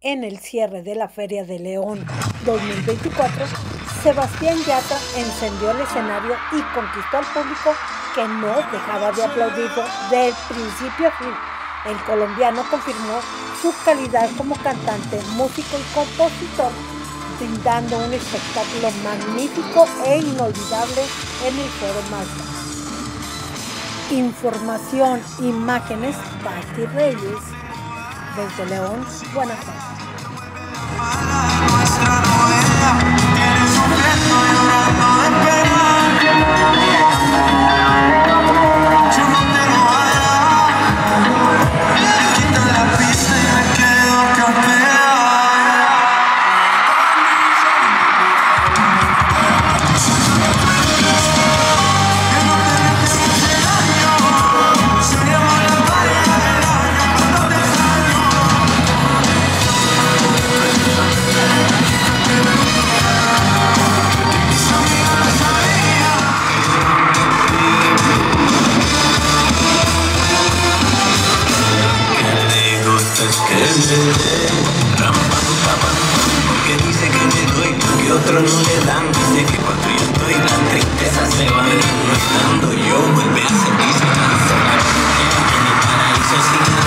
en el cierre de la Feria de León 2024, Sebastián Yatra encendió el escenario y conquistó al público que no dejaba de aplaudir del principio a fin. El colombiano confirmó su calidad como cantante, músico y compositor, brindando un espectáculo magnífico e inolvidable en el Foro Mazda. Información, imágenes, Patti Reyes, desde León, Guanajuato. Porque dice que me doy, porque otros no le dan. Dice que cuando yo estoy, la tristeza se va de no estando yo. Vuelve a sentirse tan sola, en el paraíso sin